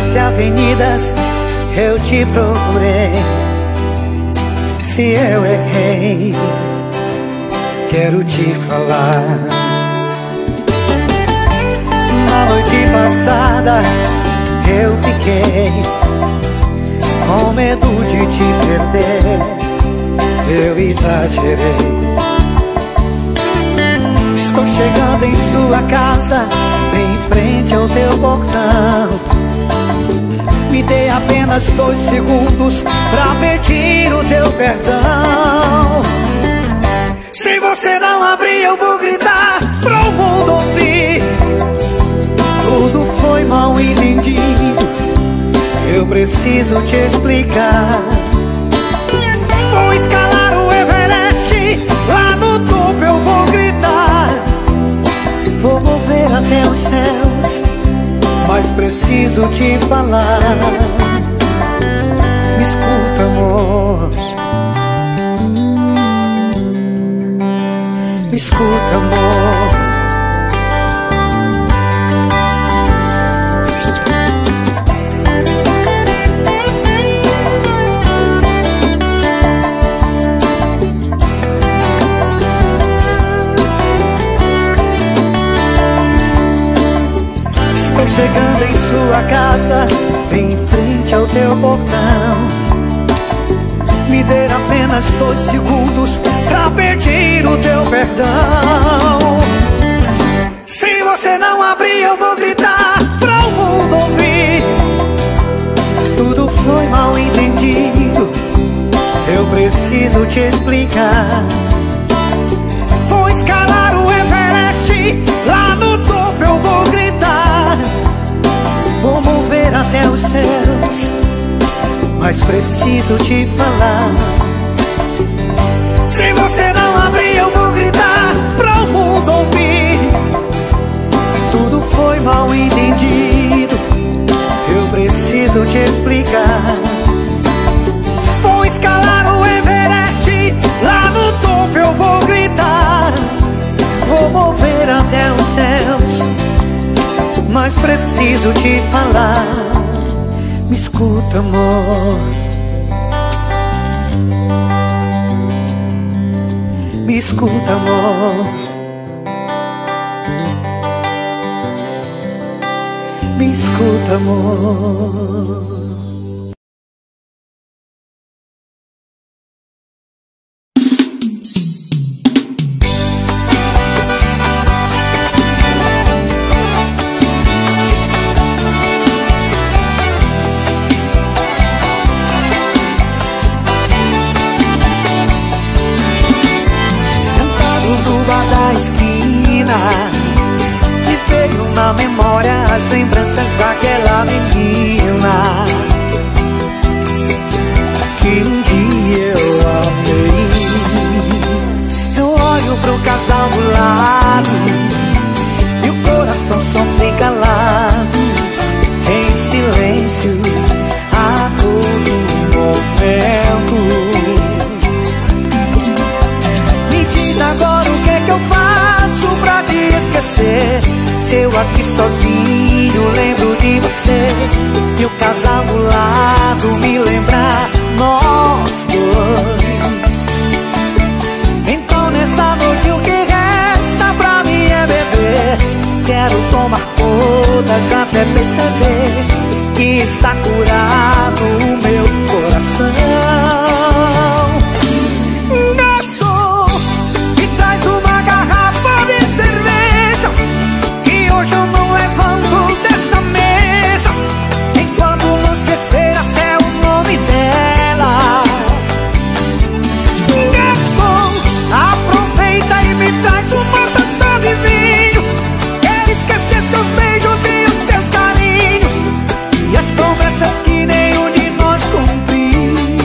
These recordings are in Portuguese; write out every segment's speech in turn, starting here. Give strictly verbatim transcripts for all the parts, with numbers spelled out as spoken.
ruas e avenidas eu te procurei. Se eu errei, quero te falar. Na noite passada eu fiquei com medo de te perder, eu exagerei. Estou chegando em sua casa, bem em frente ao teu portão. Me dê apenas dois segundos pra pedir o teu perdão. Se você não abrir, eu vou gritar pro mundo ouvir. Tudo foi mal entendido, eu preciso te explicar. Vou escalar o Everest, lá no topo eu vou gritar. Vou mover até os céus, mas preciso te falar. Me escuta, amor. Me escuta, amor. Estou chegando em sua casa, bem em frente ao teu portão. Me dê apenas dois segundos pra pedir o teu perdão. Se você não abrir, eu vou gritar pra o mundo ouvir. Tudo foi mal entendido, eu preciso te explicar. Vou escalar o Everest, lá no topo eu vou gritar. Vou mover até os céus, mas preciso te falar. Se você não abrir, eu vou gritar pra o mundo ouvir. Tudo foi mal entendido, eu preciso te explicar. Vou escalar o Everest, lá no topo eu vou gritar. Vou mover até os céus, mas preciso te falar. Me escuta, amor. Me escuta, amor. Me escuta, amor. Lembranças daquela menina que um dia eu amei. Eu olho pro casal do lado e o coração só fica calado, em silêncio a todo momento. Me diz agora o que é que eu faço pra te esquecer. Se eu aqui sozinho lembro de você e o casal do lado me lembrar nós dois. Então nessa noite o que resta pra mim é beber. Quero tomar todas até perceber que está curado o meu coração. Que nenhum de nós cumpriu.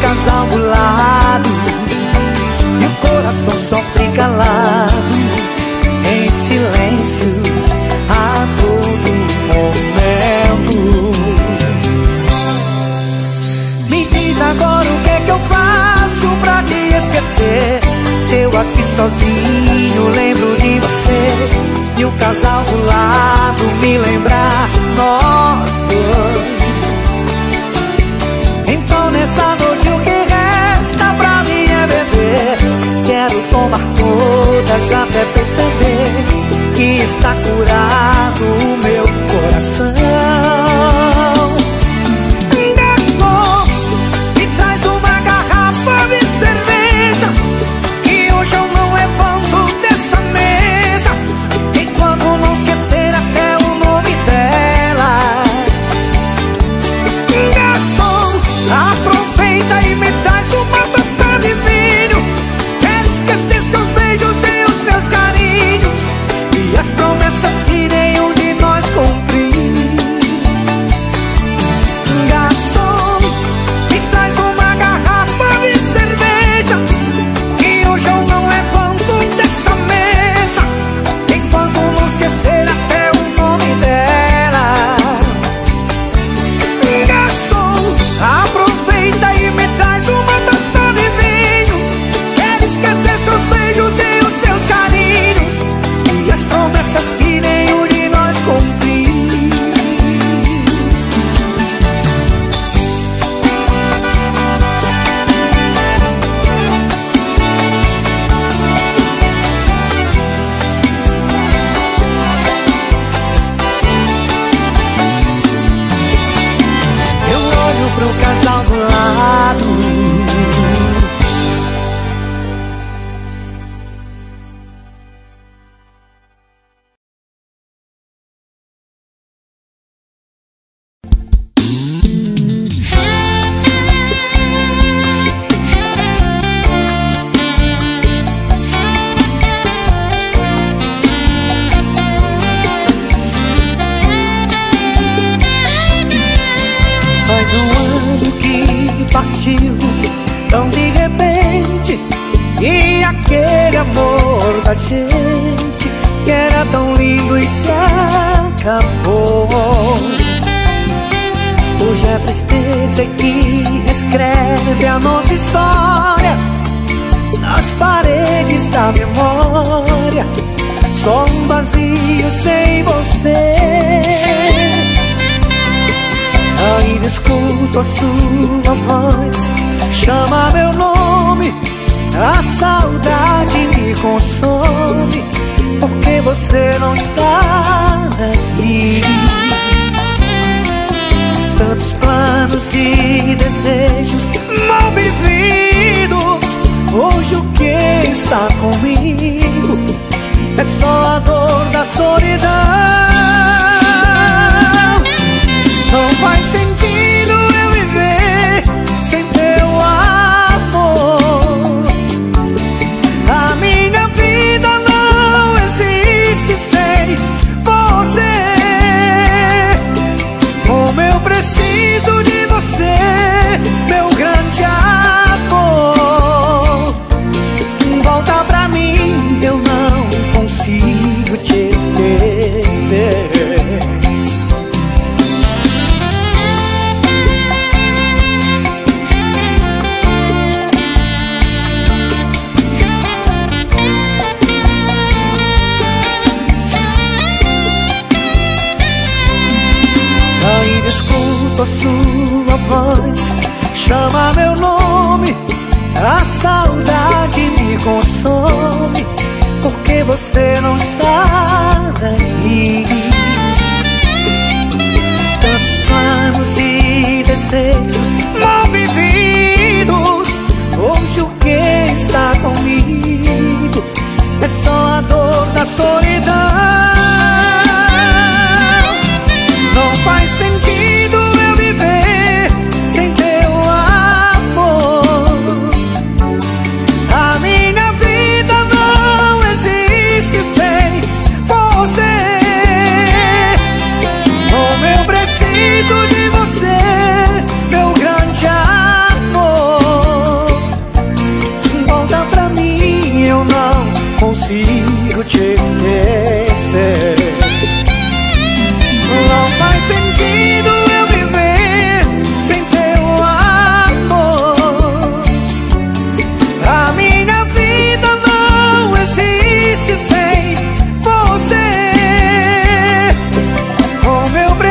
Casal do lado, meu coração sofre calado, em silêncio a todo momento. Me diz agora o que é que eu faço pra te esquecer? Se eu aqui sozinho lembro de você, e o casal do lado me lembrar nós dois. Então nessa noite tomar todas até perceber que está curado o meu coração. Garçom, me traz uma garrafa de cerveja, que hoje eu não levanto dessa mesa. E quando não esquecer até o nome dela. Garçom, aproveita e me traz uma taça de vinho. Tão de repente, e aquele amor da gente que era tão lindo e se acabou. Hoje é a tristeza que reescreve a nossa história nas paredes da memória. Só um vazio sem você. Ainda escuto a sua voz, chama meu nome, a saudade me consome, porque você não está aqui. Tantos planos e desejos mal vividos, hoje o que está comigo é só a dor da solidão. Não faz sentido eu viver sem ter sua voz, chama meu nome, a saudade me consome, porque você não está aí. Tantos planos e desejos mal vividos, hoje o que está comigo é só a dor da solidão.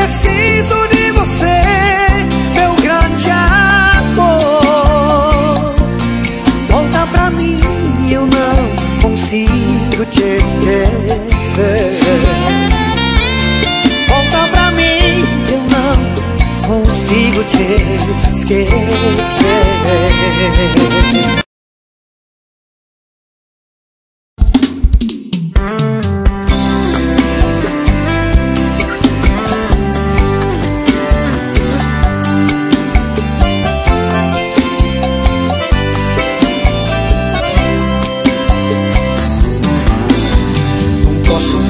preciso de você, meu grande amor. Volta pra mim, eu não consigo te esquecer. Volta pra mim, eu não consigo te esquecer.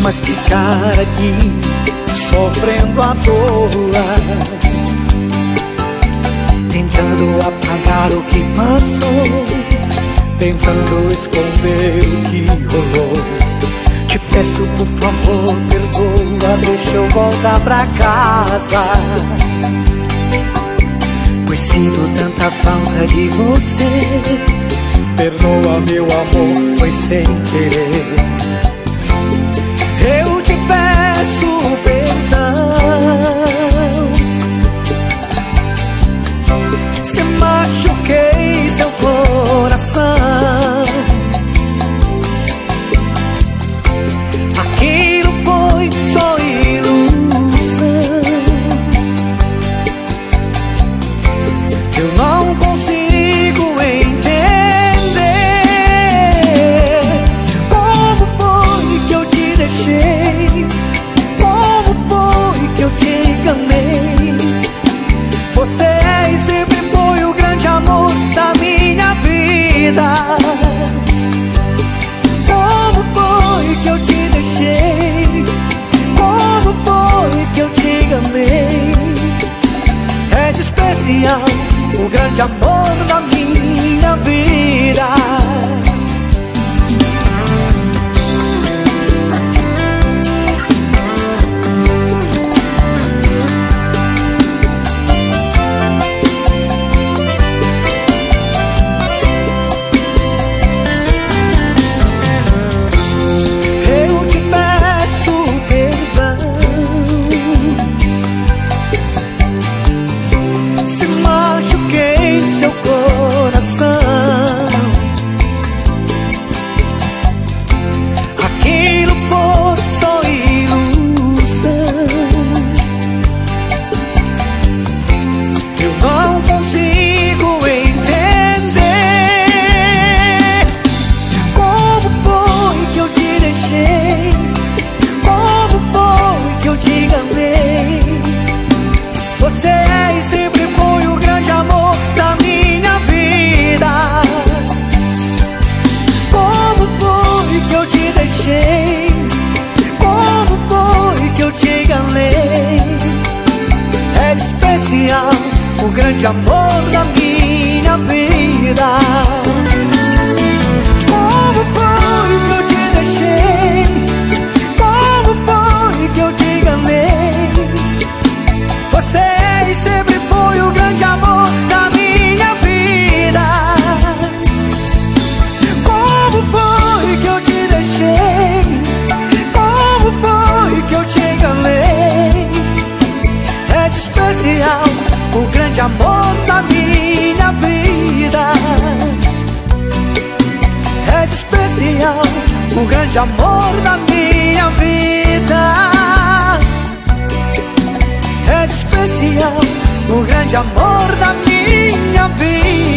Mas ficar aqui sofrendo à toa, tentando apagar o que passou, tentando esconder o que rolou. Te peço por favor, perdoa, deixa eu voltar pra casa. Pois sinto tanta falta de você. Perdoa meu amor, foi sem querer. Eu te peço perdão se machuquei seu coração. Aquilo foi só ilusão. Eu não consigo entender como foi que eu te deixei. Como foi que eu te enganei? Você é e sempre foi o grande amor da minha vida. Como foi que eu te deixei? Como foi que eu te enganei? És especial, o grande amor da minha vida. Aquilo por só ilusão. Eu não consigo entender como foi que eu te deixei. Como foi que eu te enganei? Você é e sempre foi o grande amor da minha vida. Como foi que eu te deixei? Como foi que eu te enganei? És especial, o grande amor da minha vida. Como foi que eu te deixei? Como foi que eu te enganei? Você é e sempre foi o grande amor da minha vida. Como foi que eu te como foi que eu te enganei? És especial, o grande amor da minha vida. És especial, o grande amor da minha vida. És especial, o grande amor da minha vida.